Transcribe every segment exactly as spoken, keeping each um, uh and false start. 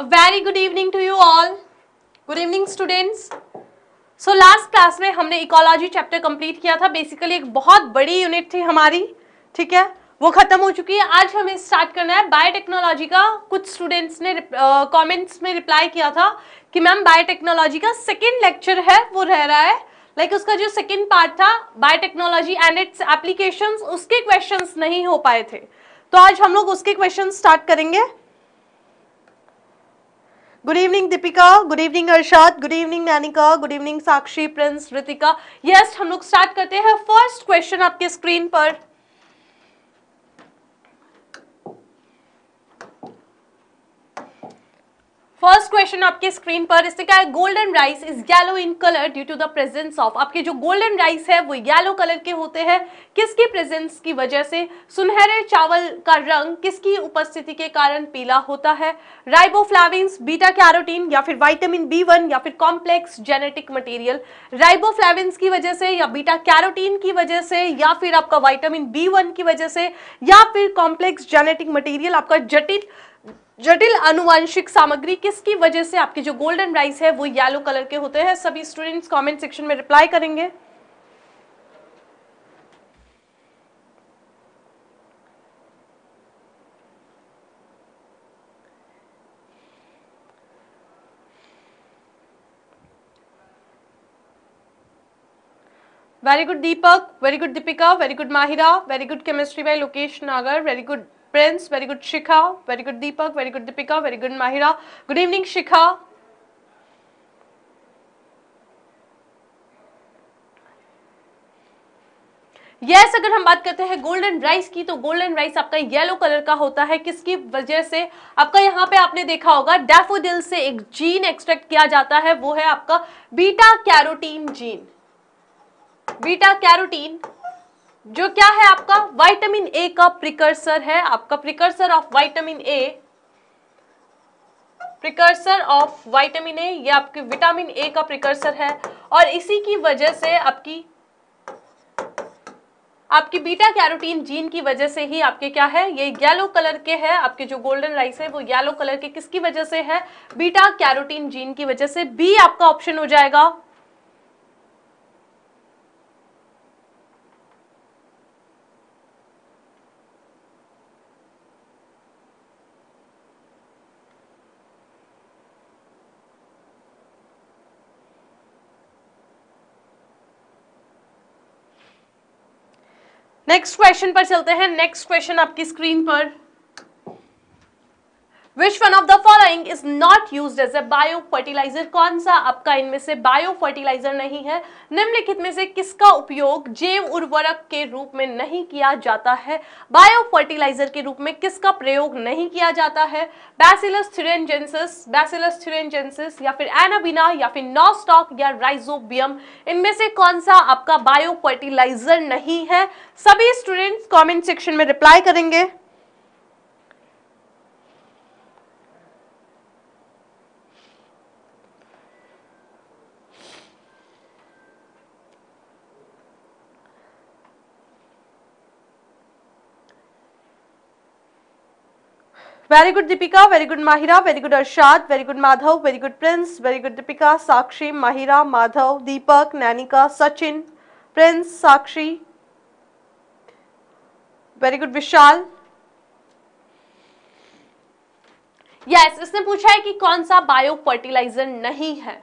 A very good evening to you all. Good evening students. So last class में हमने ecology chapter complete किया था. Basically एक बहुत बड़ी यूनिट थी हमारी, ठीक है, वो खत्म हो चुकी है. आज हमें स्टार्ट करना है बायोटेक्नोलॉजी का. कुछ स्टूडेंट्स ने कमेंट्स uh, में रिप्लाई किया था कि मैम बायोटेक्नोलॉजी का सेकेंड लेक्चर है वो रह रहा है, लाइक like उसका जो सेकेंड पार्ट था बायोटेक्नोलॉजी एंड इट्स एप्लीकेशंस, उसके क्वेश्चंस नहीं हो पाए थे, तो आज हम लोग उसके क्वेश्चंस स्टार्ट करेंगे. Good evening Deepika, good evening Arshad, good evening Nainika, good evening Sakshi, Prince, Ritika. Yes, हम लोग स्टार्ट करते हैं. फर्स्ट क्वेश्चन आपके स्क्रीन पर. फर्स्ट क्वेश्चन आपके स्क्रीन पर इससे क्या है, golden rice is yellow in colour due to the presence of. आपके जो गोल्डन राइस है वो येलो कलर के होते हैं किसकी प्रेजेंस की वजह से. सुनहरे चावल का रंग किसकी उपस्थिति के कारण पीला होता है. राइबोफ्लाविन्स, बीटा कैरोटीन या फिर विटामिन बी वन या फिर कॉम्प्लेक्स जेनेटिक मटीरियल. राइबोफ्लाविन्स की वजह से या बीटा कैरोटीन की वजह से या फिर आपका विटामिन बी वन की वजह से या फिर कॉम्प्लेक्स जेनेटिक मटीरियल. आपका जटिल जटिल अनुवांशिक सामग्री किसकी वजह से आपके जो गोल्डन राइस है वो येलो कलर के होते हैं. सभी स्टूडेंट्स कमेंट सेक्शन में रिप्लाई करेंगे. Very good Deepak, very good Deepika, very good Mahira, very good chemistry by Lokesh Nagar, very good Prince, very good Shikha, very good Deepak, very good Deepika, very good Mahira. Good evening Shikha. Yes yes, अगर हम बात करते हैं golden rice की तो golden rice आपका yellow colour का होता है किसकी वजह से. आपका यहाँ पे आपने देखा होगा डैफोडिल से एक जीन एक्सट्रैक्ट किया जाता है, वो है आपका beta carotene gene. Beta carotene जो क्या है आपका विटामिन ए का प्रिकर्सर है, आपका precursor of vitamin A, precursor of vitamin A, ये आपके विटामिन ए का प्रिकर्सर है और इसी की वजह से आपकी आपकी बीटा कैरोटीन जीन की वजह से ही आपके क्या है ये येलो कलर के है. आपके जो गोल्डन राइस है वो येलो कलर के किसकी वजह से है, बीटा कैरोटीन जीन की वजह से. बी आपका ऑप्शन हो जाएगा. नेक्स्ट क्वेश्चन पर चलते हैं. नेक्स्ट क्वेश्चन आपकी स्क्रीन पर. Which one of the following is not used as a biofertiliser. कौन सा आपका इनमें से बायोफर्टिलाइजर नहीं है. निम्नलिखित में से किसका उपयोग जैव उर्वरक के रूप में नहीं किया जाता है. बायोफर्टिलाइजर के रूप में किसका प्रयोग नहीं किया जाता है. बैसिलस थुरिंजिएंसिस, बैसिलस थुरिंजिएंसिस या फिर एनाबीना या फिर नॉस्टॉक या राइजोबियम, इनमें से कौन सा आपका बायोफर्टिलाइजर नहीं है. सभी स्टूडेंट्स कॉमेंट सेक्शन में रिप्लाई करेंगे. Very good Deepika, very good Mahira, very good Arshad, very good Madhav, very good Prince, very good Deepika, Sakshi, Mahira, Madhav, Deepak, Nainika, Sachin, Prince, Sakshi, very good Vishal. Yes, इसने पूछा है कि कौन सा बायो फर्टिलाइजर नहीं है.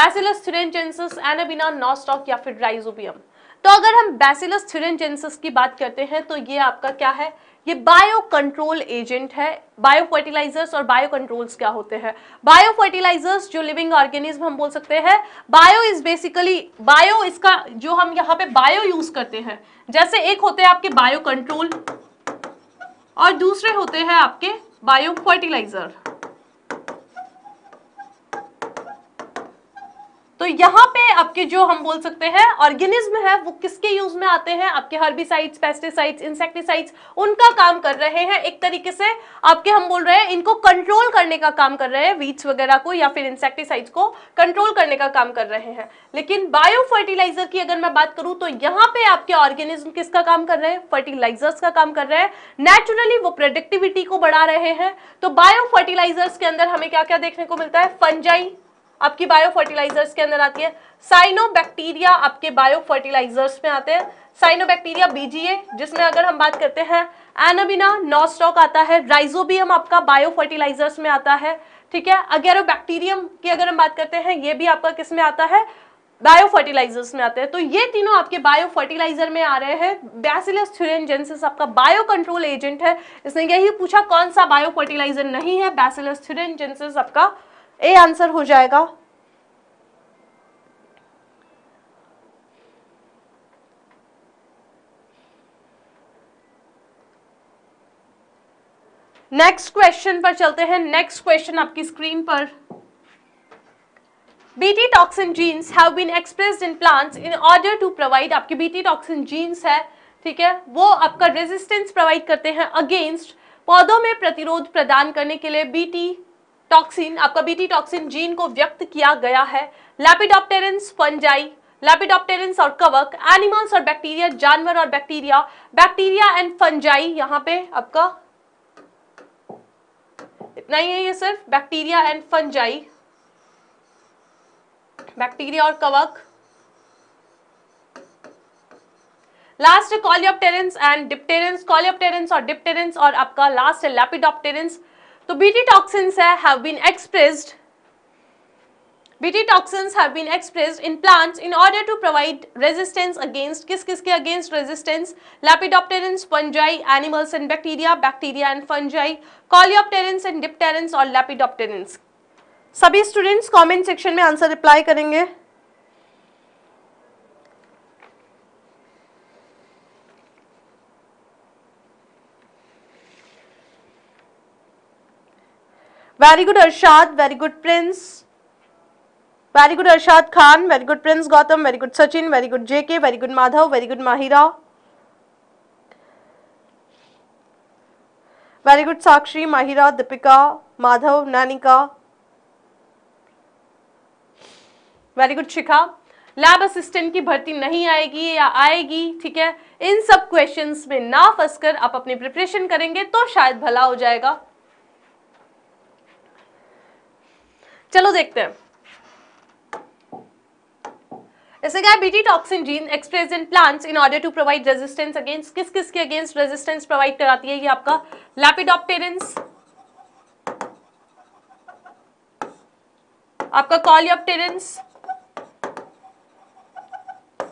बैसिलस थुरिंजिएंसिस, एनाबीना, नॉस्टॉक या फिर राइजोबियम. तो अगर हम बैसिलस थुरिंजिएंसिस की बात करते हैं तो ये आपका क्या है, ये बायो कंट्रोल एजेंट है. बायो फर्टिलाइजर्स और बायो कंट्रोल्स क्या होते हैं. बायो फर्टिलाइजर्स जो लिविंग ऑर्गेनिज्म हम बोल सकते हैं. बायो इज बेसिकली बायो इसका जो हम यहाँ पे बायो यूज करते हैं, जैसे एक होते हैं आपके बायो कंट्रोल और दूसरे होते हैं आपके बायो फर्टिलाइजर. तो यहाँ पे आपके जो हम बोल सकते हैं ऑर्गेनिज्म है वो किसके यूज में आते हैं, आपके हर्बिसाइड्स, पेस्टिसाइड्स, इंसेक्टिसाइड्स उनका काम कर रहे हैं। एक तरीके से आपके हम बोल रहे हैं इनको कंट्रोल करने का काम कर रहे हैं, वीड्स वगैरह को या फिर इंसेक्टिसाइड्स को कंट्रोल करने का काम कर रहे हैं। लेकिन बायो फर्टिलाइजर की अगर मैं बात करूँ तो यहाँ पे आपके ऑर्गेनिज्म किसका काम कर रहे हैं, फर्टिलाइजर्स का काम कर रहे हैं। नेचुरली वो प्रोडक्टिविटी को बढ़ा रहे हैं। तो बायो फर्टिलाइजर्स के अंदर हमें क्या क्या देखने को मिलता है, फंजाई आपकी बायो फर्टिलाइजर्स के अंदर आती है, साइनोबैक्टीरिया आपके बायो फर्टिलाइजर्स में आते हैं, साइनोबैक्टीरिया बीजीए, जिसमें अगर हम बात करते हैं एनाबीना, नॉस्टॉक आता है, राइजोबियम आपका बायो फर्टिलाइजर्स में आता है, ठीक है। अगेरोबैक्टीरियम की अगर हम बात करते हैं ये भी आपका किस में आता है, बायो फर्टिलाइजर्स में आते हैं। तो ये तीनों आपके बायो फर्टिलाइजर में आ रहे हैं। बैसिलस थुरिंजिएंसिस आपका बायो कंट्रोल एजेंट है, इसने यही पूछा कौन सा बायो फर्टिलाइजर नहीं है, बैसिलस थुरिंजिएंसिस आपका ए आंसर हो जाएगा। नेक्स्ट क्वेश्चन पर चलते हैं। नेक्स्ट क्वेश्चन आपकी स्क्रीन पर, BT toxin genes have been expressed in plants in order to provide, आपके बीटी टॉक्सिन जीन्स है, ठीक है, वो आपका रेजिस्टेंस प्रोवाइड करते हैं अगेंस्ट, पौधों में प्रतिरोध प्रदान करने के लिए बीटी टॉक्सिन आपका बीटी टॉक्सिन जीन को व्यक्त किया गया है। लेपिडोप्टेरेंस फंजाई, लेपिडोप्टेरेंस और कवक, एनिमल्स और बैक्टीरिया, जानवर और बैक्टीरिया, बैक्टीरिया एंड फंजाई, यहाँ पे आपका इतना ही है, ये सिर्फ बैक्टीरिया एंड फंजाई, बैक्टीरिया और कवक। लास्ट है कोलियोप्टेरेंस एंड डिप्टेरेंस, कोलियोप्टेरेंस और डिप्टेरेंस, और आपका लास्ट है लेपिडोप्टेरेंस। तो BT toxins have been expressed, BT toxins have been expressed in plants in order to provide resistance against, किस किस के against resistance, lepidopterans, fungi, animals and bacteria, bacteria and fungi, coleopterans and dipterans और lepidopterans. सभी students comment section में answer reply करेंगे। Very good Arshad, very good Prince, very good Arshad Khan, very good Prince Gautam, very good Sachin, very good JK, very good Madhav, very good Mahira, very good Sakshi, Mahira, Deepika, Madhav, Nainika, very good Shikha. Lab assistant की भर्ती नहीं आएगी या आएगी, ठीक है, इन सब क्वेश्चंस में ना फंसकर आप अपनी प्रिपरेशन करेंगे तो शायद भला हो जाएगा। चलो देखते हैं ऐसे क्या, BT toxin gene expressed in plants in order to provide resistance against, किस किस के अगेंस्ट रेजिस्टेंस प्रोवाइड कराती है, ये आपका लेपिडोप्टेरेंस, आपका कोलियोप्टेरेंस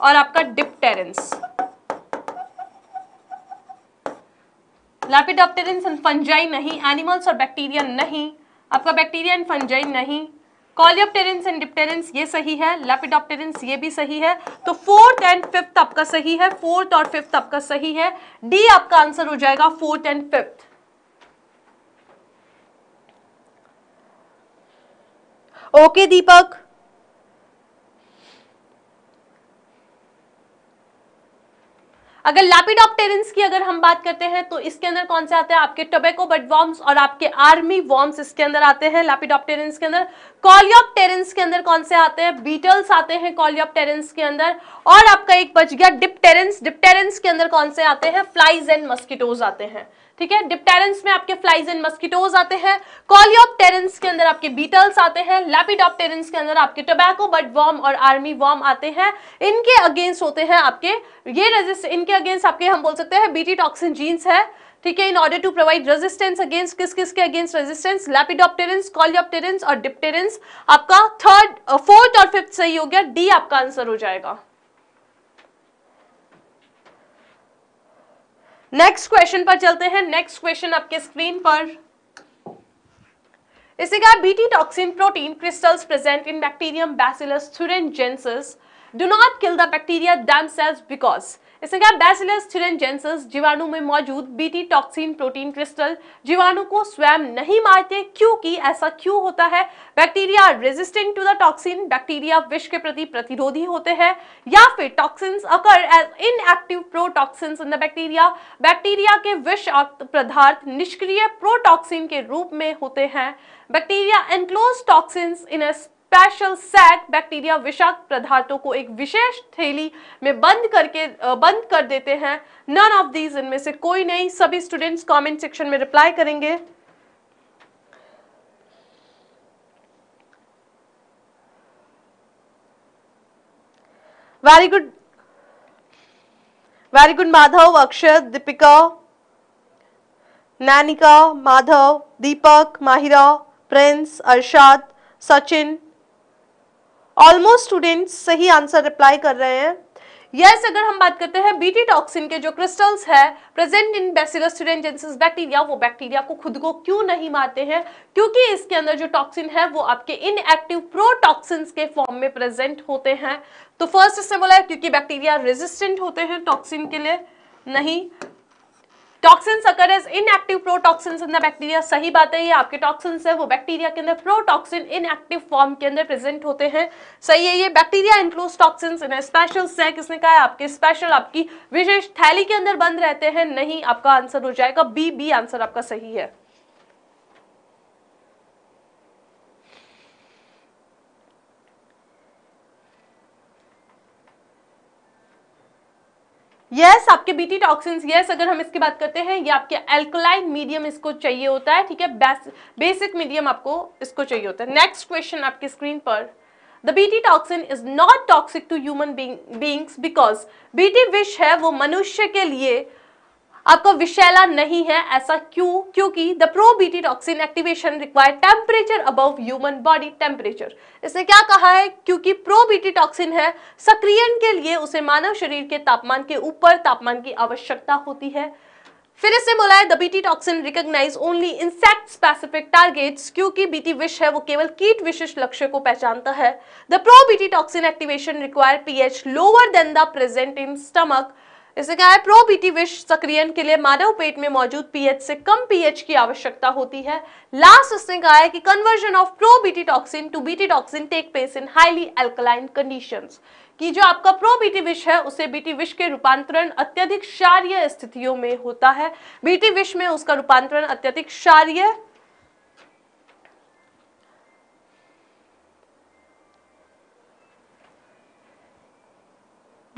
और आपका डिप्टेरेंस। लेपिडोप्टेरेंस एंड फंजाई नहीं, एनिमल्स और बैक्टीरिया नहीं, आपका बैक्टीरिया एंड फंजाई नहीं, कोलियोप्टेरेंस एंड डिप्टेरेंस ये सही है, लेपिडोप्टेरेंस ये भी सही है। तो फोर्थ एंड फिफ्थ आपका सही है, फोर्थ और फिफ्थ आपका सही है, डी आपका आंसर हो जाएगा, fourth and fifth. Okay Deepak, अगर लेपिडोप्टेरेंस की अगर हम बात करते हैं तो इसके अंदर कौन से आते हैं, आपके टोबैको बड वॉर्म्स और आपके आर्मी वॉर्म्स इसके अंदर आते हैं लेपिडोप्टेरेंस के अंदर। कोलियोप्टेरेंस के अंदर कौन से आते हैं, बीटल्स आते हैं कोलियोप्टेरेंस के अंदर, और आपका एक बच गया डिप्टेरेंस, डिप्टेरेंस के अंदर कौन से आते हैं, फ्लाइज एंड मस्कीटोज आते हैं, ठीक है। डिप्टेरेंस में आपके फ्लाइज एंड मस्कीटोज आते हैं, कोलियोप्टेरेंस के अंदर आपके बीटल्स आते हैं, लेपिडोप्टेरेंस के अंदर आपके टोबैको बड वॉर्म और आर्मी वॉर्म आते हैं। इनके अगेंस्ट होते हैं आपके ये रेजिस्ट, इनके अगेंस्ट आपके हम बोल सकते हैं बीटी टॉक्सिन जीन्स है, ठीक है, in order to provide resistance against, किस किस के अगेंस्ट रेजिस्टेंस, लेपिडोप्टेरेंस, कोलियोप्टेरेंस और डिप्टेरेंस। आपका थर्ड, फोर्थ और फिफ्थ सही हो गया, डी आपका आंसर हो जाएगा। नेक्स्ट क्वेश्चन पर चलते हैं। नेक्स्ट क्वेश्चन आपके स्क्रीन पर, इसे कहा BT toxin protein crystals present in bacterium Bacillus thuringiensis do not kill the bacteria themselves because, इसमें क्या, बैसिलस थुरिंजिएंसिस जीवाणु में मौजूद बीटी टॉक्सिन प्रोटीन क्रिस्टल जीवाणु को स्वयं नहीं मारते। क्योंकि ऐसा क्यों होता है? Bacteria resistant to the toxin, bacteria विष के प्रति प्रतिरोधी होते हैं, या फिर toxins occur as inactive protoxins in the bacteria, bacteria के विष पदार्थ निष्क्रिय प्रोटॉक्सिन के रूप में होते हैं। Bacteria enclose toxins in a special sac, bacteria विषाक्त पदार्थों को एक विशेष थैली में बंद करके बंद कर देते हैं। नन ऑफ दीज, इनमें से कोई नहीं। सभी स्टूडेंट्स कमेंट सेक्शन में रिप्लाई करेंगे। Very good, very good. Madhav, Akshar, Deepika, Nainika, Madhav, Deepak, Mahira, Prince, Arshad, Sachin, almost students सही आंसर रिप्लाई कर रहे हैं। यस yes, अगर हम बात करते हैं बीटी टॉक्सिन के जो क्रिस्टल्स है present in Bacillus thuringiensis bacteria, वो बैक्टीरिया को खुद को क्यों नहीं मारते हैं? क्योंकि इसके अंदर जो टॉक्सिन है वो आपके इनएक्टिव प्रोटॉक्सिन्स के फॉर्म में प्रेजेंट होते हैं। तो फर्स्ट इसने बोला है क्योंकि बैक्टीरिया रेजिस्टेंट होते हैं टॉक्सिन के लिए नहीं। Toxins occur as inactive protoxins in the bacteria, सही बात है, ये आपके टॉक्सिन्स है वो बैक्टीरिया के अंदर प्रोटॉक्सिन इनएक्टिव फॉर्म के अंदर प्रेजेंट होते हैं, सही है। ये bacteria enclose toxins in special sac, इसने कहा है आपके स्पेशल आपकी विशेष थैली के अंदर बंद रहते हैं, नहीं। आपका आंसर हो जाएगा बी, बी आंसर आपका सही है। यस yes, आपके बीटी टॉक्सिन्स, यस अगर हम इसकी बात करते हैं, ये आपके एल्कलाइन मीडियम इसको चाहिए होता है, ठीक है, बेसिक मीडियम आपको इसको चाहिए होता है। नेक्स्ट क्वेश्चन आपकी स्क्रीन पर, the BT toxin is not toxic to human beings because BT विष है वो मनुष्य के लिए आपका विषैला नहीं है। ऐसा क्यों? क्योंकि the pro BT toxin activation require temperature above human body temperature. इसने क्या कहा है? क्योंकि प्रो बीटी टॉक्सिन है, सक्रियण के लिए उसे मानव शरीर के तापमान के ऊपर तापमान की आवश्यकता होती है। फिर इसने बोला है the BT toxin recognise only insect specific targets, क्योंकि बीटी विष है वो केवल कीट विशिष्ट लक्ष्य को पहचानता है। The pro BT toxin activation require pH lower than the present in stomach. इससे क्या है? प्रो बीटी विष सक्रियण के लिए मानव पेट में मौजूद पीएच से कम पीएच की आवश्यकता होती है। लास्ट उसने कहा है कि conversion of pro BT toxin to BT toxin take place in highly alkaline conditions, कि जो आपका प्रो बीटी विष है उसे बीटी विष के रूपांतरण अत्यधिक क्षारीय स्थितियों में होता है। बीटी विष में उसका रूपांतरण अत्यधिक क्षारीय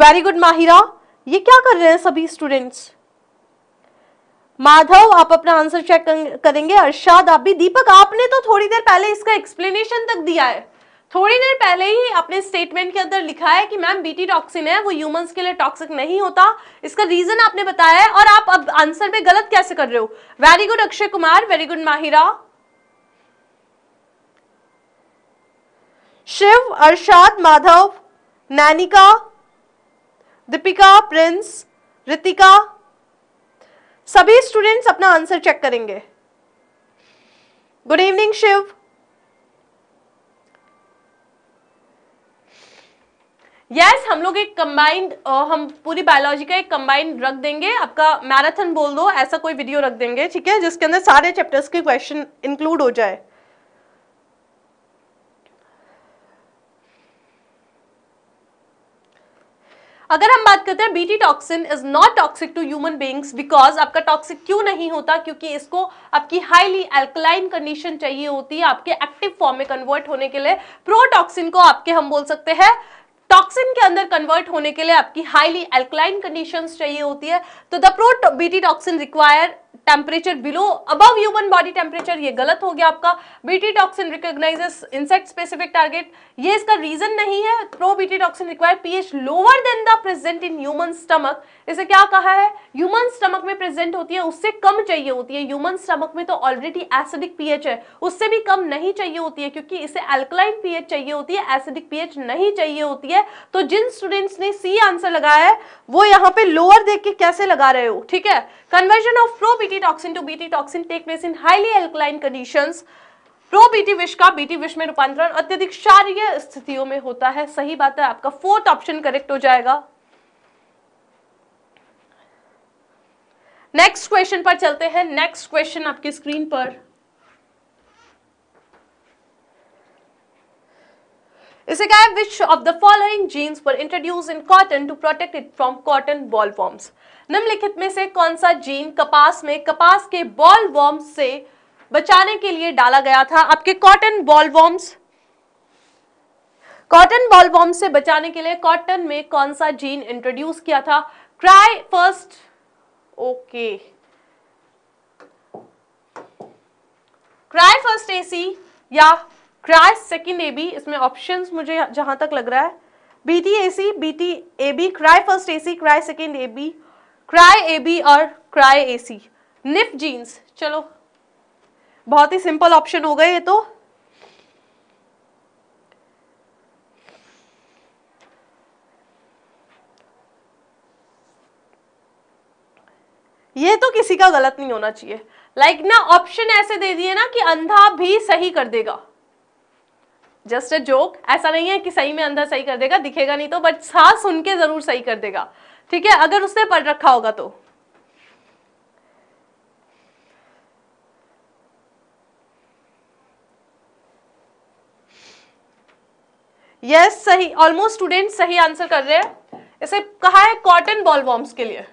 वेरी गुड माहिरा, ये क्या कर रहे हैं सभी स्टूडेंट्स? माधव, आप अपना आंसर चेक करेंगे। अरशाद, आप भी। दीपक, आपने तो थोड़ी देर पहले इसका एक्सप्लेनेशन तक दिया है, थोड़ी देर पहले ही अपने स्टेटमेंट के अंदर लिखा है कि मैम बीटी टॉक्सिन है वो ह्यूमंस के लिए टॉक्सिक नहीं होता, इसका रीजन आपने बताया है, और आप अब आंसर में गलत कैसे कर रहे हो? Very good Akshay Kumar, very good Mahira, Shiv, Arshad, Madhav, Nainika, Deepika, Prince, Ritika, सभी स्टूडेंट्स अपना आंसर चेक करेंगे। Good evening Shiv. Yes yes, हम लोग एक कंबाइंड, हम पूरी बायोलॉजी का एक कंबाइंड रख देंगे, आपका मैराथन बोल दो ऐसा कोई वीडियो रख देंगे, ठीक है, जिसके अंदर सारे चैप्टर्स के क्वेश्चन इंक्लूड हो जाए। अगर हम बात करते हैं BT toxin is not toxic to human beings because आपका टॉक्सिक क्यों नहीं होता? क्योंकि इसको आपकी हाईली अल्कलाइन कंडीशन चाहिए होती है आपके एक्टिव फॉर्म में कन्वर्ट होने के लिए। प्रोटॉक्सिन को आपके हम बोल सकते हैं टॉक्सिन के अंदर कन्वर्ट होने के लिए आपकी हाईली अल्कलाइन कंडीशंस चाहिए होती है। तो the pro BT toxin require temperature below above human body temperature, ये गलत हो गया आपका। BT toxin recognises insect specific target, ये इसका रीजन नहीं है। Pro BT toxin require pH lower than the present in human stomach, इसे क्या कहा है? ह्यूमन स्टमक में प्रेजेंट होती है उससे कम चाहिए होती है। ह्यूमन स्टमक में तो ऑलरेडी एसिडिक पीएच है, उससे भी कम नहीं चाहिए होती है, क्योंकि इसे अल्कलाइन पीएच चाहिए होती है, एसिडिक पीएच नहीं चाहिए होती है। तो जिन स्टूडेंट्स ने सी आंसर लगाया है वो यहाँ पे लोअर देख के कैसे लगा रहे हो, ठीक है। Conversion of pro BT toxin to BT toxin take place in highly alkaline conditions, pro BT विष का बीटी विष में रूपांतरण अत्यधिक क्षारीय स्थितियों में होता है, सही बात है, आपका फोर्थ ऑप्शन करेक्ट हो जाएगा। नेक्स्ट क्वेश्चन पर चलते हैं। नेक्स्ट क्वेश्चन आपकी स्क्रीन पर, इसे कहा है which of the following genes were introduce in cotton to protect it from cotton ball worms. निम्नलिखित में से कौन सा जीन कपास में कपास के बॉल वॉर्म्स से बचाने के लिए डाला गया था? आपके cotton ball worms, cotton ball worms से बचाने के लिए कॉटन में कौन सा जीन इंट्रोड्यूस किया था? Cry first okay cry first AC या क्राई सेकेंड एबी, इसमें ऑप्शंस मुझे जहां तक लग रहा है BT AC, BT AB, cry first AC, cry second AB, cry AB और क्राई एसी। निफ जीन्स, चलो बहुत ही सिंपल ऑप्शन हो गए ये तो। ये तो किसी का गलत नहीं होना चाहिए, लाइक like ना ऑप्शन ऐसे दे दिए ना कि अंधा भी सही कर देगा। जस्ट अ जोक, ऐसा नहीं है कि सही में अंधा सही कर देगा, दिखेगा नहीं तो, बट साथ सुन के जरूर सही कर देगा, ठीक है, अगर उसने पढ़ रखा होगा तो। यस yes, सही, ऑलमोस्ट स्टूडेंट सही आंसर कर रहे हैं। इसे कहा है कॉटन बॉलवॉर्म्स के लिए,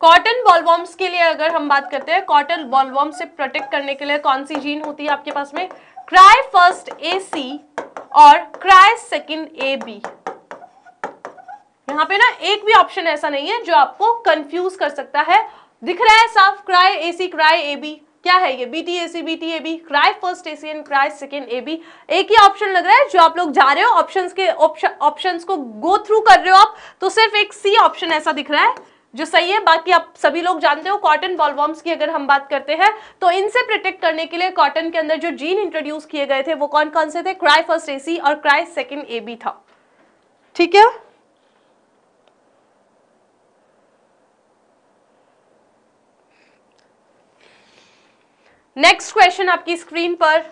कॉटन बॉलवॉर्म्स के लिए अगर हम बात करते हैं, कॉटन बॉलवॉर्म से प्रोटेक्ट करने के लिए कौन सी जीन होती है आपके पास में? क्राई फर्स्ट ए सी और क्राई सेकंड ए बी। यहाँ पे ना एक भी ऑप्शन ऐसा नहीं है जो आपको कंफ्यूज कर सकता है। दिख रहा है साफ, cry A C, cry A B, क्या है ये? BT AC, BT AB, cry first AC and cry second AB. एक ही ऑप्शन लग रहा है जो आप लोग जा रहे हो, ऑप्शंस के ऑप्शंस को गो थ्रू कर रहे हो आप, तो सिर्फ एक सी ऑप्शन ऐसा दिख रहा है जो सही है, बाकी आप सभी लोग जानते हो। कॉटन बॉलवॉर्म्स की अगर हम बात करते हैं तो इनसे प्रोटेक्ट करने के लिए कॉटन के अंदर जो जीन इंट्रोड्यूस किए गए थे वो कौन कौन से थे? क्राई फर्स्ट एसी और क्राई सेकंड एबी था, ठीक है। नेक्स्ट क्वेश्चन आपकी स्क्रीन पर,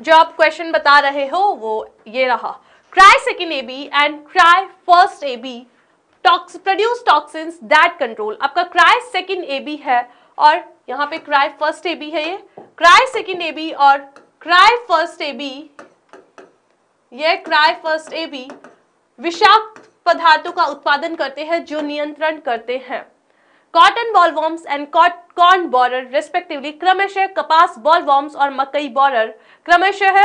जो आप क्वेश्चन बता रहे हो वो ये रहा। Cry second A B and cry first A B tox produce toxins that control. आपका क्राई सेकेंड ए बी है और यहाँ पे क्राई फर्स्ट ए बी है, ये क्राई सेकेंड ए बी और क्राई फर्स्ट ए बी, ये क्राई फर्स्ट ए बी विषाक्त पदार्थों का उत्पादन करते हैं जो नियंत्रण करते हैं। Cotton bollworms and corn borer respectively क्रमशः कपास बॉलवॉर्म्स और मकई बोरर, क्रमशः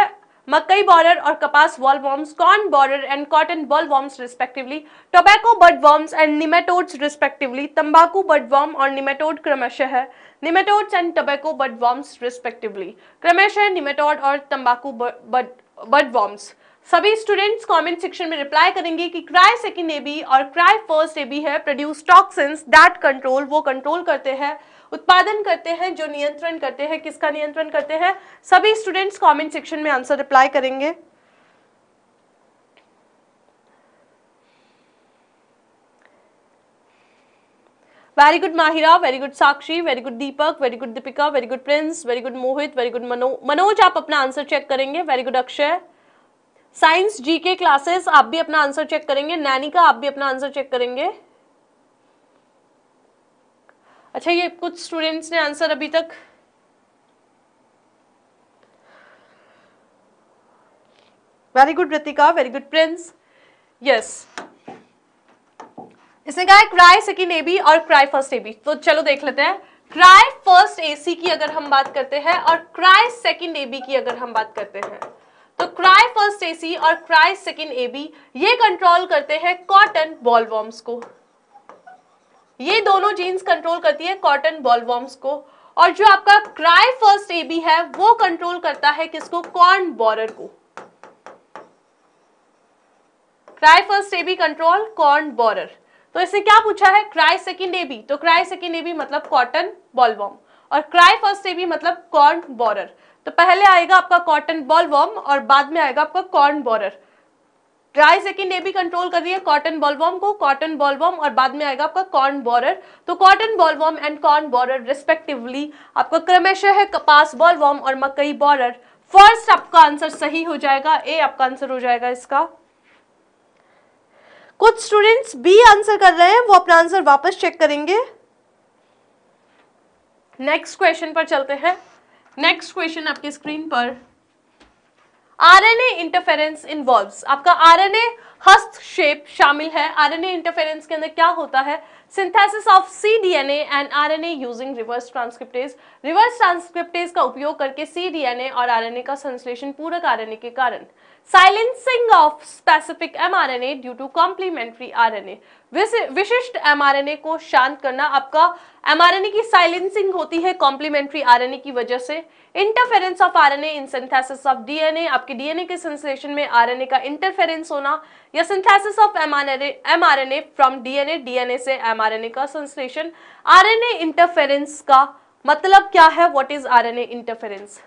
मकई बोरर और कपास bollworms, corn borer and cotton bollworms respectively, tobacco budworms and nematodes respectively, तंबाकू बर्डवॉर्म और निमेटोड, क्रमशः nematodes and tobacco budworms respectively, क्रमशः निमेटोड और तंबाकू बर्डवॉर्म्स। सभी स्टूडेंट्स कमेंट सेक्शन में रिप्लाई करेंगे कि क्राई सेकेंड एबी और क्राई फर्स्ट एबी है प्रोड्यूस टॉक्सिन्स दैट कंट्रोल, वो कंट्रोल करते हैं, उत्पादन करते हैं, जो नियंत्रण करते हैं, किसका नियंत्रण करते हैं? सभी स्टूडेंट्स कमेंट सेक्शन में आंसर रिप्लाई करेंगे। Very good Mahira, very good Sakshi, very good Deepak, very good Deepika, very good Prince, very good Mohit, very good Manoj, आप अपना आंसर चेक करेंगे। Very good Akshay, science G K classes, आप भी अपना आंसर चेक करेंगे। नैनिका, आप भी अपना आंसर चेक करेंगे। अच्छा, ये कुछ स्टूडेंट्स ने आंसर अभी तक, very good Ritika, very good Prince, yes. इसने कहा है क्राई सेकेंड एबी और क्राई फर्स्ट एबी, तो चलो देख लेते हैं। क्राई फर्स्ट एसी की अगर हम बात करते हैं और क्राई सेकेंड एबी की अगर हम बात करते हैं तो क्राई फर्स्ट एसी और क्राई सेकेंड एबी ये कंट्रोल करते हैं कॉटन बॉलवॉर्म्स को, ये दोनों जीन्स कंट्रोल करती है कॉटन बॉलवॉर्म्स को। और जो आपका क्राई फर्स्ट एबी है वो कंट्रोल करता है किसको? कॉर्न बोरर को। Cry first AB control corn borer. तो इससे क्या पूछा है? क्राई सेकेंड एबी, तो क्राई सेकेंड एबी मतलब कॉटन बॉलवॉर्म और क्राई फर्स्ट एबी मतलब कॉर्न बोरर। तो पहले आएगा आपका कॉटन बॉलवॉर्म और बाद में आएगा आपका corn borer. Cry second AB control कर रही है कॉटन बॉलवॉर्म को, कॉटन बॉलवॉर्म और बाद में आएगा आपका कॉर्न बोरर। तो cotton bollworm and corn borer respectively आपका क्रमशः है कपास बॉलवॉर्म और मकई बोरर। फर्स्ट आपका आंसर सही हो जाएगा, ए आपका आंसर हो जाएगा इसका। कुछ स्टूडेंट्स बी आंसर कर रहे हैं, वो अपना आंसर वापस चेक करेंगे। नेक्स्ट क्वेश्चन पर चलते हैं। नेक्स्ट क्वेश्चन आपकी स्क्रीन पर, आरएनए इंटरफेरेंस इन्वॉल्व्स। आपका आरएनए हस्तक्षेप शामिल है। आरएनए इंटरफेरेंस के अंदर क्या होता है? Synthesis of cDNA and RNA using reverse transcriptase. Reverse transcriptase का उपयोग करके सीडीएनए और आरएनए का संश्लेषण पूरक आरएनए के कारण। Silencing of specific mRNA due to complementary RNA. विशिष्ट एमआरएनए को शांत करना। आपका एमआरएनए की साइलेंसिंग होती है कॉम्प्लीमेंट्री आरएनए की वजह से। Interference of RNA in synthesis of DNA. आपके डीएनए के संश्लेषण में आरएनए का इंटरफेरेंस होना, या synthesis of mRNA from DNA, DNA से एमआरएनए का संश्लेषण। आरएनए इंटरफेरेंस का मतलब क्या है? What is RNA interference?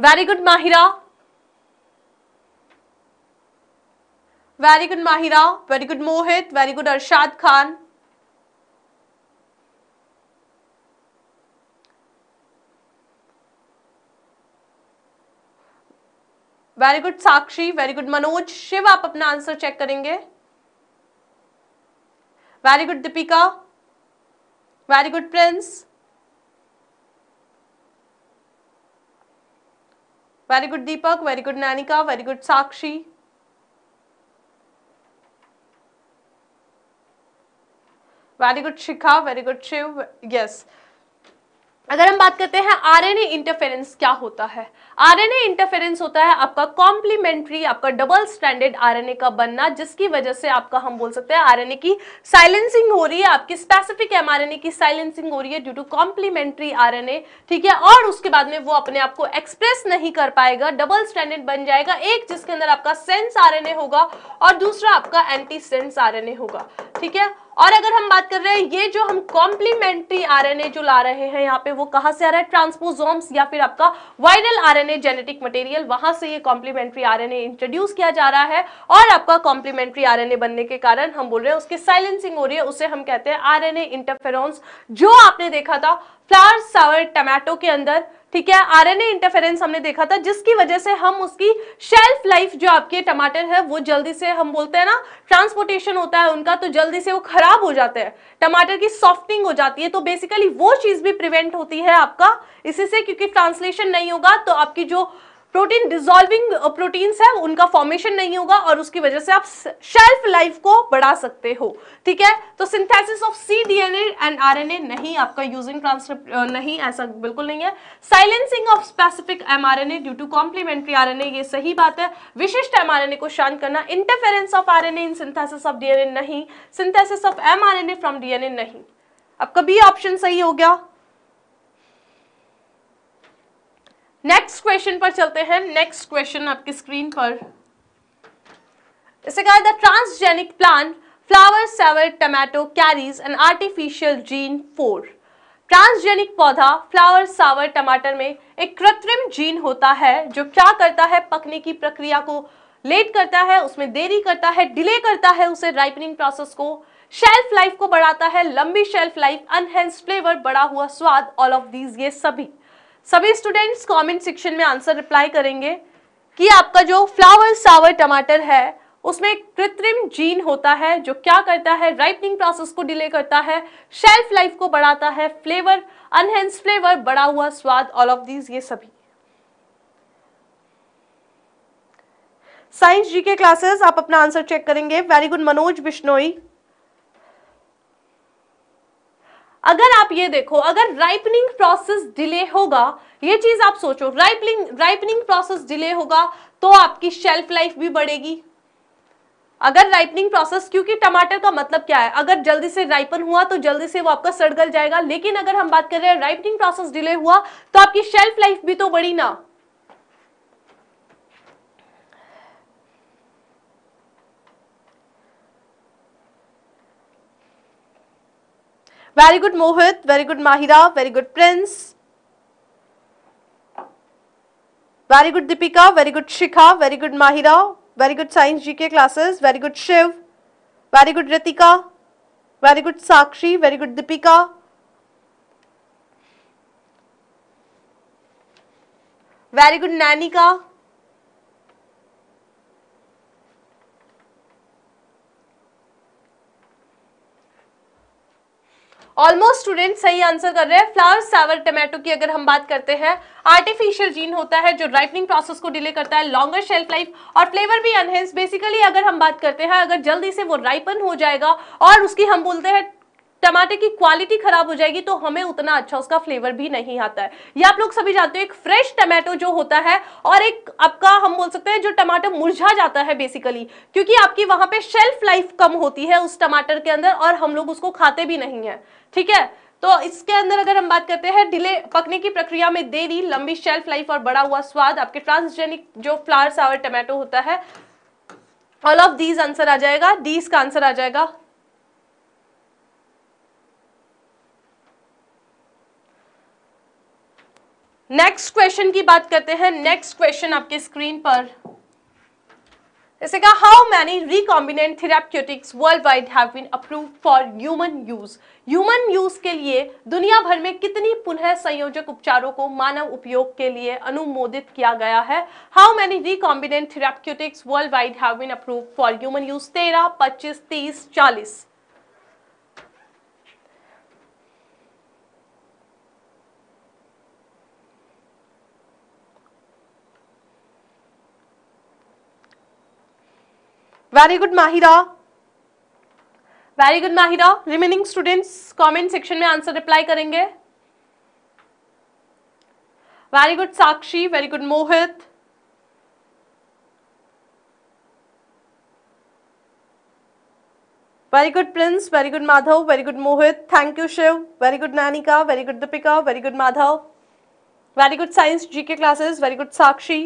Very good Mahira, very good Mahira, very good Mohit, very good Arshad Khan. Very good Sakshi, very good Manoj. Shiv, आप अपना आंसर चेक करेंगे। Very good Deepika, very good Prince, very good Deepak, very good Nainika, very good Sakshi. Very good Shikha, very good Shiv. Yes, अगर हम बात करते हैं RNA interference क्या होता है? आरएनए इंटरफेरेंस होता है आपका कॉम्प्लीमेंट्री, आपका डबल स्ट्रैंडेड आरएनए का बनना, जिसकी वजह से आपका हम बोल सकते हैं आरएनए की साइलेंसिंग हो रही है। आपकी स्पेसिफिक एमआरएनए की साइलेंसिंग हो रही है ड्यू टू कॉम्प्लीमेंट्री आरएनए, ठीक है। और उसके बाद में वो अपने आप को एक्सप्रेस नहीं कर पाएगा, डबल स्ट्रैंडेड बन जाएगा। एक जिसके अंदर आपका सेंस आरएनए होगा और दूसरा आपका एंटी सेंस आरएनए होगा, ठीक है। और अगर हम बात कर रहे हैं, ये जो हम कॉम्प्लीमेंट्री आरएनए जो ला रहे हैं यहाँ पे, वो कहाँ से आ रहा है? ट्रांसपोजोम्स या फिर आपका वायरल आरएनए जेनेटिक मटेरियल, वहां से ये कॉम्प्लीमेंट्री आरएनए इंट्रोड्यूस किया जा रहा है। और आपका कॉम्प्लीमेंट्री आरएनए बनने के कारण हम बोल रहे हैं उसकी साइलेंसिंग हो रही है, उसे हम कहते हैं आरएनए इंटरफेरेंस। जो आपने देखा था फ्लावर सावर टमाटो के अंदर, ठीक है, आरएनए इंटरफेरेंस हमने देखा था, जिसकी वजह से हम उसकी शेल्फ लाइफ जो आपके टमाटर है वो जल्दी से, हम बोलते हैं ना, ट्रांसपोर्टेशन होता है उनका तो जल्दी से वो खराब हो जाते हैं, टमाटर की सॉफ्टनिंग हो जाती है। तो बेसिकली वो चीज़ भी प्रिवेंट होती है आपका इसी से, क्योंकि ट्रांसलेशन नहीं होगा तो आपकी जो प्रोटीन डिजॉल्विंग प्रोटीन्स है उनका फॉर्मेशन नहीं होगा और उसकी वजह से आप शेल्फ लाइफ को बढ़ा सकते हो, ठीक है। तो synthesis of c DNA and RNA नहीं, आपका यूजिंग ट्रांसक्रिप्ट नहीं, ऐसा बिल्कुल नहीं है। Silencing of specific mRNA due to complementary RNA, ये सही बात है। विशिष्ट एमआरएनए को शांत करना। Interference of RNA in synthesis of DNA नहीं, synthesis of mRNA from DNA नहीं। आपका बी ऑप्शन सही हो गया। नेक्स्ट क्वेश्चन पर चलते हैं। नेक्स्ट क्वेश्चन आपकी स्क्रीन पर, इसे कहा the transgenic plant Flavr Savr tomato carries an artificial gene for. Transgenic पौधा फ्लावर सावर टमाटर में एक कृत्रिम जीन होता है जो क्या करता है? पकने की प्रक्रिया को लेट करता है, उसमें देरी करता है, डिले करता है उसे, राइपनिंग प्रोसेस को, शेल्फ लाइफ को बढ़ाता है, लंबी शेल्फ लाइफ, अनहेंस्ड फ्लेवर, बढ़ा हुआ स्वाद। ऑल ऑफ दीज, ये सभी सभी स्टूडेंट्स कमेंट सेक्शन में आंसर रिप्लाई करेंगे कि आपका जो फ्लावर सावर टमाटर है उसमें कृत्रिम जीन होता है जो क्या करता है? राइपनिंग प्रोसेस को डिले करता है, शेल्फ लाइफ को बढ़ाता है, फ्लेवर, अनहेंस्ड फ्लेवर, बढ़ा हुआ स्वाद। ऑल ऑफ दीज, ये सभी। साइंस जी के क्लासेस, आप अपना आंसर चेक करेंगे। Very good Manoj Bishnoi. अगर आप ये देखो, अगर राइपनिंग प्रोसेस डिले होगा, ये चीज आप सोचो, राइपनिंग राइपनिंग प्रोसेस डिले होगा तो आपकी शेल्फ लाइफ भी बढ़ेगी। अगर राइपनिंग प्रोसेस, क्योंकि टमाटर का मतलब क्या है? अगर जल्दी से राइपन हुआ तो जल्दी से वो आपका सड़ गल जाएगा। लेकिन अगर हम बात कर रहे हैं राइपनिंग प्रोसेस डिले हुआ तो आपकी शेल्फ लाइफ भी तो बढ़ी ना। Very good Mohit, very good Mahira, very good Prince, very good Deepika, very good Shikha, very good Mahira, very good science G K classes, very good Shiv, very good Ritika, very good Sakshi, very good Deepika, very good Naini का almost student सही answer कर रहे हैं। Flower Savr tomato की अगर हम बात करते हैं, आर्टिफिशियल जीन होता है जो राइटनिंग प्रोसेस को डिले करता है, लॉन्गर शेल्फ लाइफ और फ्लेवर भी एनहेंस। बेसिकली अगर हम बात करते हैं, अगर जल्दी से वो राइपन हो जाएगा और उसकी हम बोलते हैं टमाटर की क्वालिटी खराब हो जाएगी तो हमें उतना अच्छा उसका फ्लेवर भी नहीं आता है। ये आप लोग सभी जानते हो, एक फ्रेश टमाटो जो होता है और एक आपका हम बोल सकते हैं जो टमाटर मुरझा जाता है बेसिकली, क्योंकि आपकी वहां पे शेल्फ लाइफ कम होती है उस टमाटर के अंदर और हम लोग उसको खाते भी नहीं है। ठीक है, तो इसके अंदर अगर हम बात करते हैं डिले, पकने की प्रक्रिया में देरी, लंबी शेल्फ लाइफ और बढ़ा हुआ स्वाद, आपके ट्रांसजेनिक जो फ्लावर सावर टमाटो होता है, ऑल ऑफ दीज आंसर आ जाएगा, डीज का आंसर आ जाएगा। नेक्स्ट क्वेश्चन की बात करते हैं। नेक्स्ट क्वेश्चन आपके स्क्रीन पर इसे कहा, how many recombinant therapeutics world wide have been approved for human use. Human use के लिए दुनिया भर में कितनी पुनः संयोजक उपचारों को मानव उपयोग के लिए अनुमोदित किया गया है। How many recombinant therapeutics world wide have been approved for human use. तेरह, पच्चीस, तीस, चालीस। Very good Mahira, very good Mahira. Remaining students comment section में आंसर रिप्लाई करेंगे। Very good Sakshi, very good Mohit. Very good Prince, very good Madhav, very good Mohit. Thank you Shiv. Very good Nanika, very good Deepika, very good Madhav. Very good science GK classes, very good Sakshi.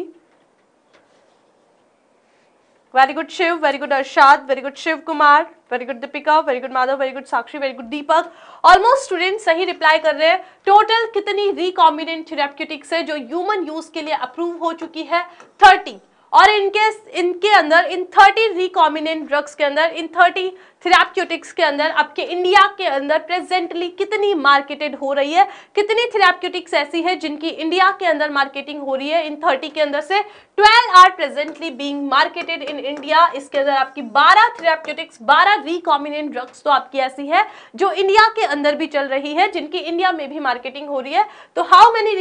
Very good Shiv, very good Arshad, very good Shiv Kumar, very good Deepika, very good Madhav, very good Sakshi, very good Deepak. Almost student सही reply कर रहे हैं। Total कितनी recombinant therapeutics है जो human use के लिए approve हो चुकी है? थर्टी। और इनके इनके अंदर इन थर्टी रिकॉम्बिनेंट ड्रग्स के अंदर, इन थर्टी थेराप्यूटिक्स के अंदर आपके इंडिया के अंदर प्रेजेंटली कितनी मार्केटेड हो रही है, कितनी थेराप्यूटिक्स ऐसी है जिनकी इंडिया के अंदर मार्केटिंग हो रही है। इन थर्टी के अंदर से twelve are presently being marketed in India. इसके अंदर आपकी बारह थेराप्यूटिक्स, बारह रिकॉम्बिनेंट ड्रग्स तो आपकी ऐसी है जो इंडिया के अंदर भी चल रही है, जिनकी इंडिया में भी मार्केटिंग हो रही है। तो how many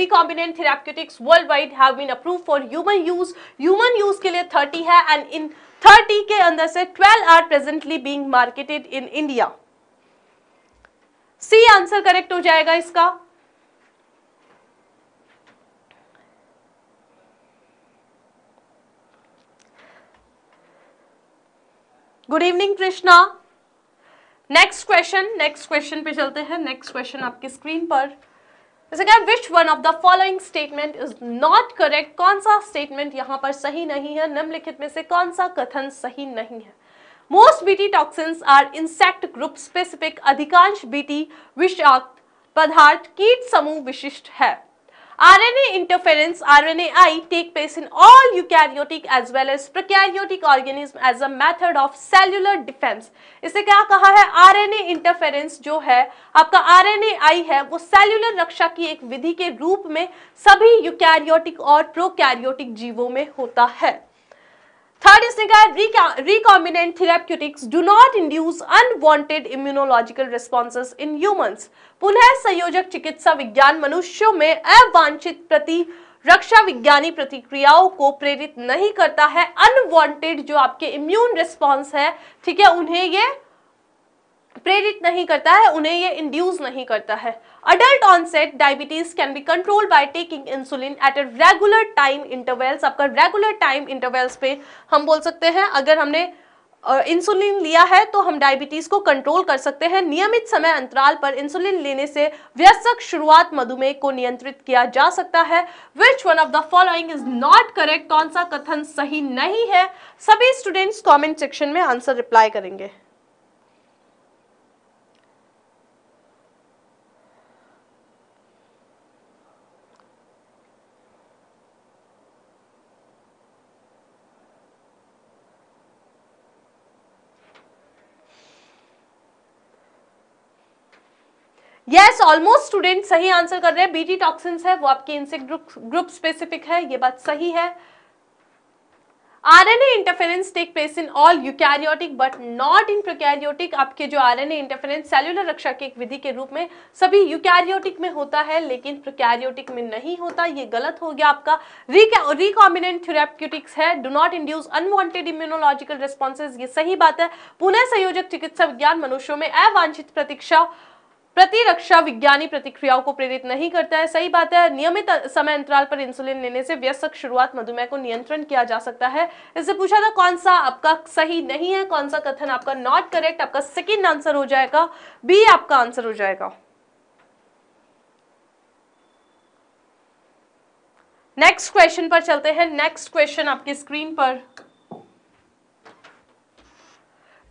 recombinant therapeutics world wide have been approved for human use. Human use के लिए थर्टी है एंड इन थर्टी के अंदर से twelve are presently being marketed in India. C answer correct हो जाएगा इसका। Good evening Krishna. Next question, next question पे चलते हैं। नेक्स्ट क्वेश्चन आपकी स्क्रीन पर जैसे क्या, which one of the following statement is not correct. कौन सा स्टेटमेंट यहाँ पर सही नहीं है? निम्नलिखित में से कौन सा कथन सही नहीं है? Most BT toxins are insect group specific. अधिकांश बीटी विषाक्त पदार्थ कीट समूह विशिष्ट है। RNA interference RNAi take place in all eukaryotic as well as prokaryotic organism as a method of cellular defence. इसे क्या कहा है? आरएनए इंटरफेरेंस जो है आपका आरएनएआई है, वो सेल्यूलर रक्षा की एक विधि के रूप में सभी यूकैरियोटिक और प्रोकैरियोटिक जीवों में होता है। थर्ड, इसने कहा recombinant therapeutics do not induce unwanted immunological responses in humans. पुनः संयोजक चिकित्सा विज्ञान मनुष्यों में अवांछित प्रतिरक्षा विज्ञानी प्रतिक्रियाओं को प्रेरित नहीं करता है। अनवांटेड जो आपके इम्यून रिस्पॉन्स है, ठीक है, उन्हें ये प्रेरित नहीं करता है, उन्हें ये इंड्यूस नहीं करता है। Adult onset diabetes can be control by taking insulin at a regular time intervals. आपका रेगुलर टाइम इंटरवल्स पे हम बोल सकते हैं अगर हमने इंसुलिन लिया है तो हम डायबिटीज को कंट्रोल कर सकते हैं। नियमित समय अंतराल पर इंसुलिन लेने से वयस्क शुरुआत मधुमेह को नियंत्रित किया जा सकता है। Which one of the following is not correct. कौन सा कथन सही नहीं है? सभी स्टूडेंट्स कॉमेंट सेक्शन में आंसर रिप्लाई करेंगे। यस ऑलमोस्ट स्टूडेंट सही आंसर कर रहे हैं। बीटी टॉक्सिन्स है वो आपके इंसेक्ट ग्रुप स्पेसिफिक है, ये बात सही है। RNA interference take place in all eukaryotic but not in prokaryotic. आपके जो आरएनए इंटरफेरेंस सेल्यूलर रक्षा की एक विधि के रूप में सभी यूकैरियोटिक में होता है लेकिन प्रोकैरियोटिक में नहीं होता, ये गलत हो गया आपका। रिकॉम्बिनेंट थेरेप्यूटिक्स है, do not induce unwanted immunological responses, ये सही बात है। पुनः संयोजक चिकित्सा विज्ञान मनुष्यों में अवांछित प्रतीक्षा प्रतिरक्षा विज्ञानी प्रतिक्रियाओं को प्रेरित नहीं करता है, सही बात है। नियमित समय अंतराल पर इंसुलिन लेने से वयस्क शुरुआत मधुमेह को नियंत्रण किया जा सकता है। इससे पूछा था कौन सा आपका सही नहीं है, कौन सा कथन आपका नॉट करेक्ट, आपका सेकंड आंसर हो जाएगा बी, आपका आंसर हो जाएगा। नेक्स्ट क्वेश्चन पर चलते हैं। नेक्स्ट क्वेश्चन आपकी स्क्रीन पर,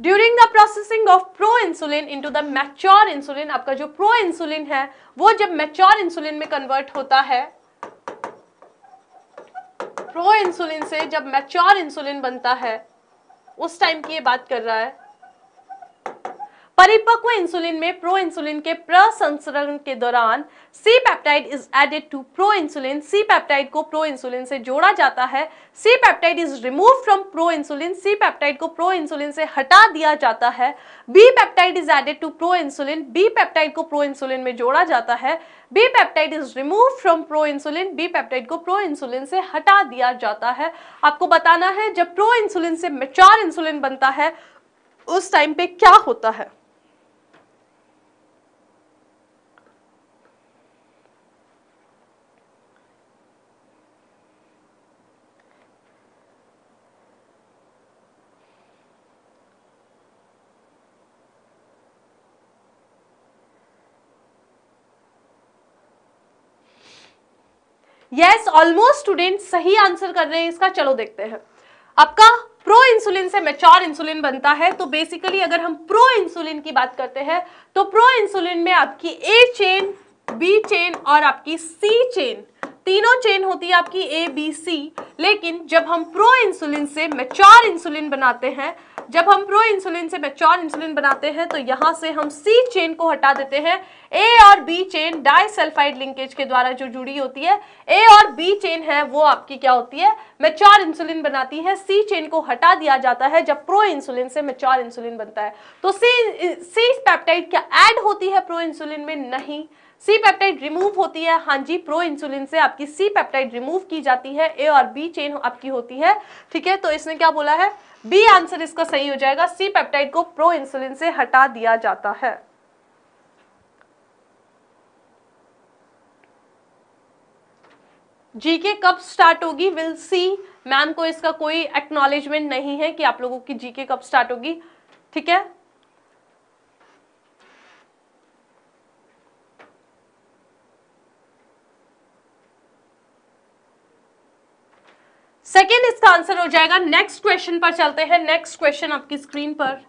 during the processing of pro insulin into the mature insulin, आपका जो प्रो इंसुलिन है वो जब मैच्योर इंसुलिन में कन्वर्ट होता है, प्रो इंसुलिन से जब मैच्योर इंसुलिन बनता है उस टाइम की ये बात कर रहा है। परिपक्व इंसुलिन में प्रो इंसुलिन के प्रसंस्करण के दौरान C peptide is added to pro insulin, C peptide को प्रो इंसुलिन से जोड़ा जाता है। C peptide is remove from pro insulin, C peptide को प्रो इंसुलिन से हटा दिया जाता है। B peptide is added to pro insulin, B peptide को प्रो इंसुलिन में जोड़ा जाता है। B peptide is remove from pro insulin, B peptide को प्रो इंसुलिन से हटा दिया जाता है। आपको बताना है जब प्रो इंसुलिन से मैच्योर इंसुलिन बनता है उस टाइम पे क्या होता है। यस ऑलमोस्ट स्टूडेंट सही आंसर कर रहे हैं इसका। चलो देखते हैं, आपका प्रो इंसुलिन से मैच्योर इंसुलिन बनता है तो बेसिकली अगर हम प्रो इंसुलिन की बात करते हैं तो प्रो इंसुलिन में आपकी ए चेन, बी चेन और आपकी सी चेन, तीनों चेन होती है आपकी ए बी सी। लेकिन जब हम प्रो इंसुलिन से मैच्योर इंसुलिन बनाते हैं, जब हम प्रो इंसुलिन से मैच्योर इंसुलिन बनाते हैं तो यहाँ से हम सी चेन को हटा देते हैं। ए और बी चेन डाइसल्फाइड लिंकेज के द्वारा जो जुड़ी होती है, ए और बी चेन है वो आपकी क्या होती है, मैच्योर इंसुलिन बनाती है। सी चेन को हटा दिया जाता है जब प्रो इंसुलिन से मैच्योर इंसुलिन बनता है। तो सी सी पेप्टाइड क्या ऐड होती है प्रो इंसुलिन में? नहीं, सी पेप्टाइड रिमूव होती है। हाँ जी, प्रो इंसुलिन से आपकी सी पेप्टाइड रिमूव की जाती है, ए और बी चेन आपकी होती है। ठीक है, तो इसने क्या बोला है, बी आंसर इसका सही हो जाएगा। सी पेप्टाइड को प्रो इंसुलिन से हटा दिया जाता है। जीके कब स्टार्ट होगी? Will see. मैम को इसका कोई एक्नॉलेजमेंट नहीं है कि आप लोगों की जीके कब स्टार्ट होगी। ठीक है, सेकेंड इसका आंसर हो जाएगा। नेक्स्ट क्वेश्चन पर चलते हैं। नेक्स्ट क्वेश्चन आपकी स्क्रीन पर,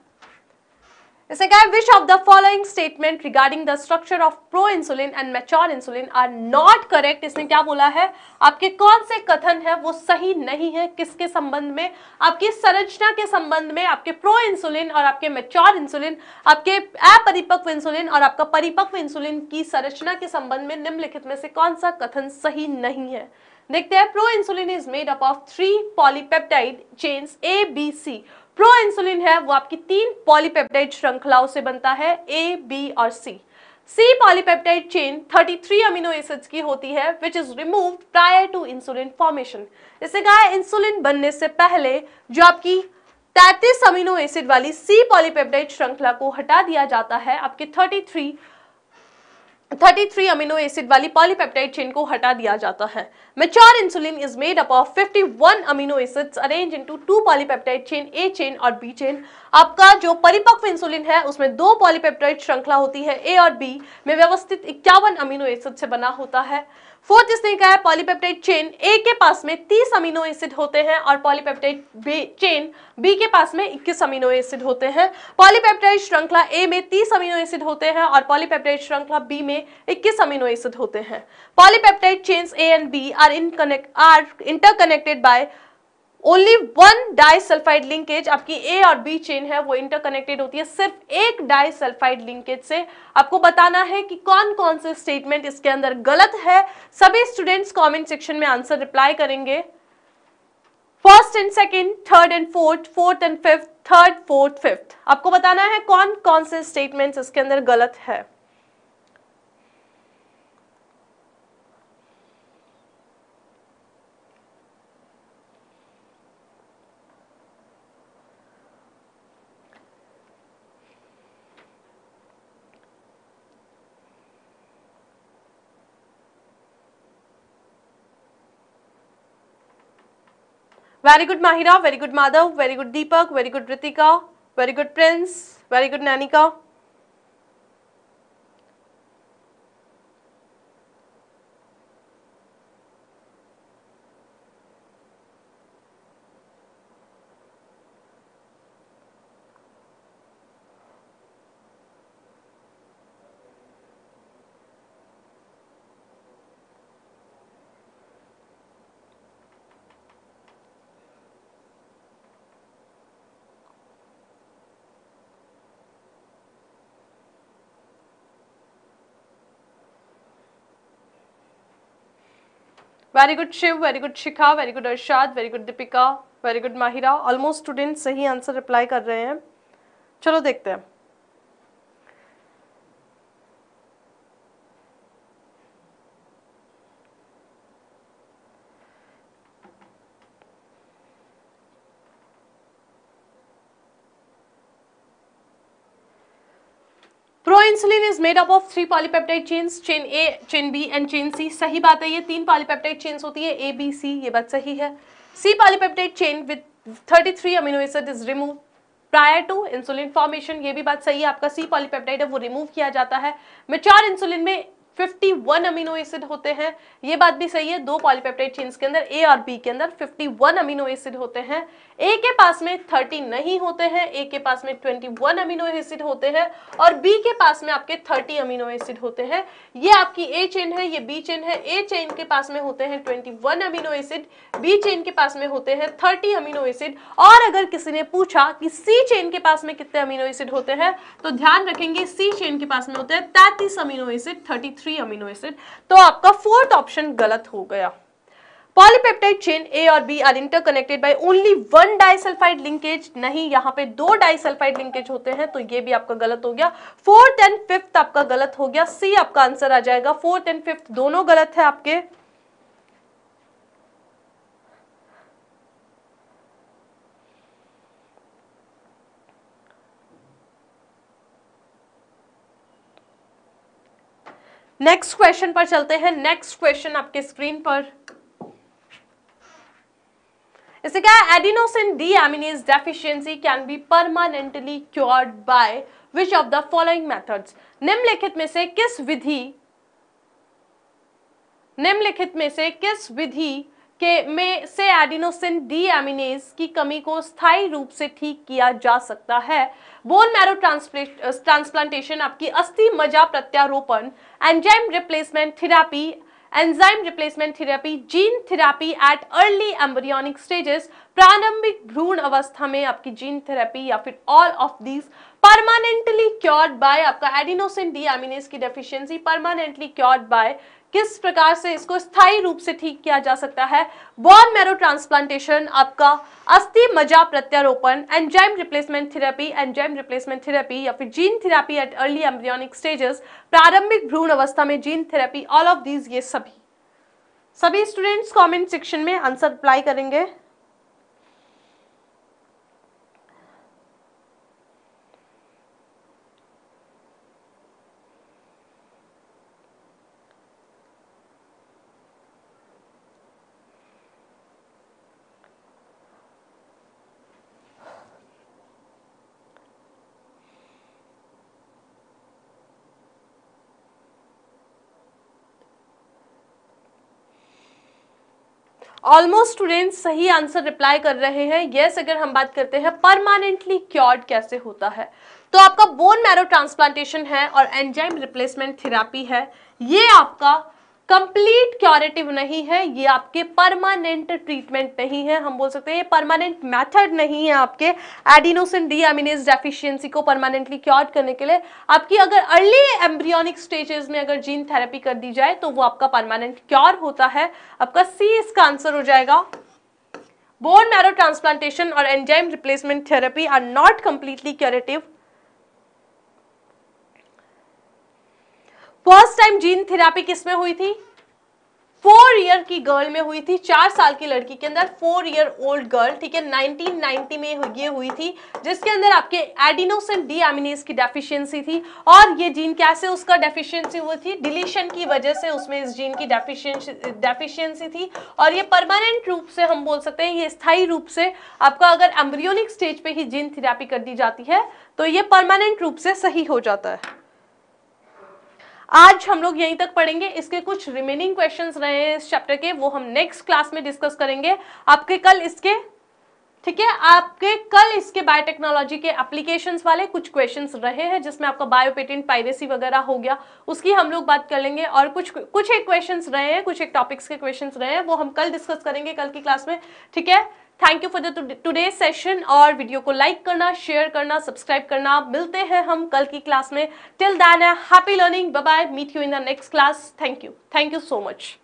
इसे कहा which of the following statement regarding the structure of pro insulin and mature insulin are not correct. इसने क्या बोला है, आपके कौन से कथन है वो सही नहीं है, किसके संबंध में? आपकी संरचना के संबंध में, आपके प्रो इंसुलिन और आपके मैच्योर इंसुलिन, आपके अपरिपक्व इंसुलिन और आपका परिपक्व इंसुलिन की संरचना के संबंध में निम्नलिखित में से कौन सा कथन सही नहीं है? देखते हैं। Pro insulin is made up of three polypeptide chains A B C. Pro insulin है वो आपकी तीन पॉलीपेप्टाइड श्रृंखलाओं से बनता है ए बी और सी। सी पॉलीपेप्टाइड चेन तैंतीस अमीनो एसिड्स की होती है which is removed prior to insulin formation. इससे कहा है इंसुलिन बनने से पहले जो आपकी तैंतीस अमीनो एसिड वाली सी पॉलीपेप्टाइड श्रृंखला को हटा दिया जाता है। आपके तैंतीस तैंतीस अमीनो एसिड वाली पॉलीपेप्टाइड चेन को हटा दिया जाता है। Mature insulin is made up of इक्यावन amino acids arrange into two polypeptide chain A chain और बी चेन। आपका जो परिपक्व इंसुलिन है उसमें दो पॉलीपेप्टाइड श्रृंखला होती है ए और बी में व्यवस्थित इक्यावन अमीनो एसिड से बना होता है। फोर्थ इसने कहा है पॉलीपेप्टाइड चेन ए के पास में तीस अमीनो एसिड होते हैं और पॉलीपेप्टाइड बी चेन बी के पास में इक्कीस अमीनो एसिड होते हैं। पॉलीपेप्टाइड श्रृंखला ए में तीस अमीनो एसिड होते हैं और पॉलीपेप्टाइड श्रृंखला बी में इक्कीस अमीनो एसिड होते हैं। Polypeptide chains A and B are इनकनेक्ट are interconnected by only one disulphide linkage, आपकी ए और बी चेन है वो इंटरकनेक्टेड होती है, सिर्फ एक डाइसल्फाइड लिंकेज से आपको बताना है कि कौन कौन से स्टेटमेंट इसके अंदर गलत है। सभी स्टूडेंट्स कमेंट सेक्शन में आंसर रिप्लाई करेंगे। First and second, third and fourth, fourth and fifth, third fourth fifth, आपको बताना है कौन कौन से स्टेटमेंट इसके अंदर गलत है। Very good Mahira, very good Madhav, very good Deepak, very good Ritika, very good Prince, very good Nanika. Very good Shiv, very good Shikha, very good Arshad, very good Deepika, very good Mahira. Almost students सही answer reply कर रहे हैं। चलो देखते हैं। Proinsulin is made up of three polypeptide chains, chain A, chain B and chain C. सही बात है, ये तीन polypeptide chains होती है A, B, C, ये बात सही है। C polypeptide chain with thirty-three amino acid is removed prior to insulin formation, ये भी बात सही है। आपका C polypeptide है वो remove किया जाता है। Mature insulin में fifty-one amino acid होते हैं, ये बात भी सही है। दो polypeptide chains के अंदर A और B के अंदर fifty-one amino acid होते हैं। A के पास में thirty नहीं होते हैं, A के पास में twenty-one amino acid होते हैं और B के पास में आपके thirty amino acid होते हैं। ये आपकी A chain है, ये B chain है। A chain के पास में होते हैं twenty-one amino acid, B chain के पास में होते हैं thirty amino acid। और अगर किसी ने पूछा कि C chain के पास में कितने amino acid होते हैं तो ध्यान रखेंगे C chain के पास में होते हैं thirty-three amino acid, thirty-three amino acid। तो आपका फोर्थ ऑप्शन गलत हो गया। पॉलीपेप्टाइड चेन ए और B are interconnected by only one disulphide linkage, नहीं यहाँ पे दो डाइसल्फाइड लिंकेज होते हैं, तो ये भी आपका गलत हो गया। फोर्थ एंड फिफ्थ आपका गलत हो गया, सी आपका आंसर आ जाएगा। फोर्थ एंड फिफ्थ दोनों गलत है आपके। नेक्स्ट क्वेश्चन पर चलते हैं। नेक्स्ट क्वेश्चन आपके स्क्रीन पर, इसे क्या है, adenosine deaminase deficiency can be permanently cured by which of the following methods. निम्नलिखित में से किस विधि निम्नलिखित में से किस विधि के में से एडिनोसिन डीएमिनेज की कमी को स्थायी रूप से ठीक किया जा सकता है। बोन मैरो ट्रांसप्लांटेशन, आपकी अस्थि मज्जा प्रत्यारोपण, enzyme replacement therapy enzyme replacement therapy, gene therapy at early embryonic stages, प्रारंभिक भ्रूण अवस्था में आपकी जीन थेरेपी, या फिर all of these permanently cured by, आपका एडिनोसिन डीएमिनेज की डेफिशिएंसी परमानेंटली क्योर्ड बाय, किस प्रकार से इसको स्थायी रूप से ठीक किया जा सकता है। बोन मैरो ट्रांसप्लांटेशन, आपका अस्थि मज्जा प्रत्यारोपण, enzyme replacement therapy enzyme replacement therapy, या फिर gene therapy at early embryonic stages, प्रारंभिक भ्रूण अवस्था में gene therapy, all of these. ये सभी सभी स्टूडेंट्स कमेंट सेक्शन में आंसर अप्लाई करेंगे। ऑलमोस्ट स्टूडेंट्स सही आंसर रिप्लाई कर रहे हैं। यस yes, अगर हम बात करते हैं परमानेंटली क्योर्ड कैसे होता है, तो आपका बोन मैरो ट्रांसप्लांटेशन है और एंजाइम रिप्लेसमेंट थेरेपी है, ये आपका कंप्लीट क्योरेटिव नहीं है, ये आपके परमानेंट ट्रीटमेंट नहीं है, हम बोल सकते हैं ये परमानेंट मेथड नहीं है आपके एडिनोसिन डीएमिनेज डेफिशिएंसी को परमानेंटली क्योर करने के लिए। आपकी अगर अर्ली एम्ब्रियोनिक स्टेजेस में अगर जीन थेरेपी कर दी जाए तो वो आपका परमानेंट क्योर होता है। आपका सी इसका आंसर हो जाएगा। बोन मैरो ट्रांसप्लांटेशन और enzyme replacement therapy are not completely curative. First time gene therapy किसमें हुई थी? फोर ईयर की गर्ल में हुई थी, चार साल की लड़की के अंदर, फोर ईयर ओल्ड गर्ल, ठीक है, नाइनटीन नाइंटी में ये हुई थी, जिसके अंदर आपके एडिनोसिन डीएमिनेज की डेफिशिएंसी थी। और ये जीन कैसे उसका डेफिशिएंसी हुई थी? डिलीशन की वजह से उसमें इस जीन की डेफिशिएंसी डेफिशिएंसी थी। और ये परमानेंट रूप से हम बोल सकते हैं, ये स्थायी रूप से आपका अगर एम्ब्रियोनिक स्टेज पे ही जीन थेरेपी कर दी जाती है तो ये परमानेंट रूप से सही हो जाता है। आज हम लोग यहीं तक पढ़ेंगे, इसके कुछ रिमेनिंग क्वेश्चंस रहे हैं इस चैप्टर के, वो हम नेक्स्ट क्लास में डिस्कस करेंगे आपके कल इसके, ठीक है, आपके कल इसके बायोटेक्नोलॉजी के एप्लीकेशंस वाले कुछ क्वेश्चंस रहे हैं जिसमें आपका बायो पेटेंट, पायरेसी वगैरह हो गया, उसकी हम लोग बात कर लेंगे। और कुछ कुछ एक क्वेश्चंस रहे हैं, कुछ एक टॉपिक्स के क्वेश्चंस रहे हैं, वो हम कल डिस्कस करेंगे कल की क्लास में, ठीक है। Thank you for the today session, और वीडियो को लाइक करना, शेयर करना, सब्सक्राइब करना। मिलते हैं हम कल की क्लास में। Till then happy learning, bye bye, meet you in the next class. Thank you, thank you so much.